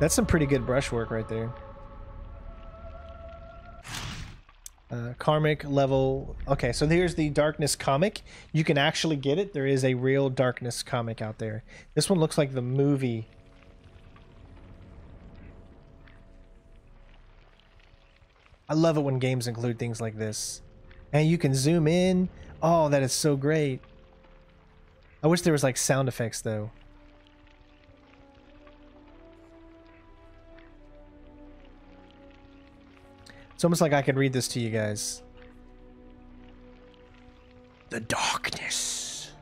That's some pretty good brushwork right there. Karmic level. Okay, so here's the Darkness comic. You can actually get it. There is a real Darkness comic out there. This one looks like the movie. I love it when games include things like this. And you can zoom in. Oh, that is so great. I wish there was like sound effects though. It's almost like I could read this to you guys. The Darkness.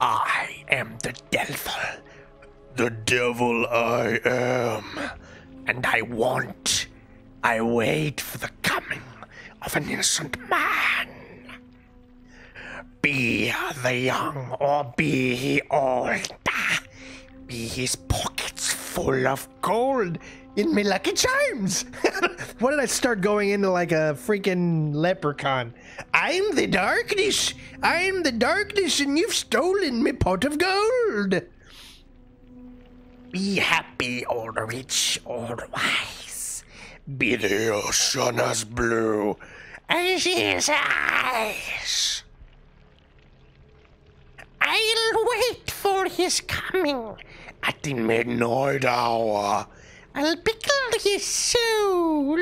I am the devil. The devil I am. And I wait for the coming of an innocent man. Be the young or be he old. Be his pockets full of gold. In me lucky charms. Why did I start going into like a freaking leprechaun? I'm the Darkness. I'm the Darkness, and you've stolen me pot of gold. Be happy or rich or wise. Be the ocean as blue as his eyes. I'll wait for his coming at the midnight hour. I'll pickle his soul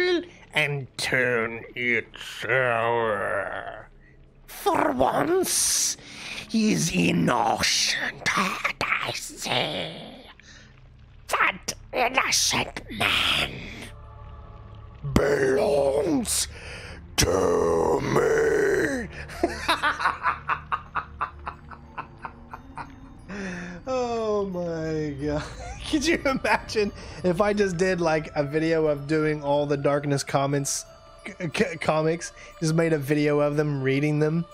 and turn it sour. For once, he's innocent, I say. That innocent man belongs to me. Oh my God. Could you imagine if I just did like a video of doing all the Darkness comics, just made a video of them reading them?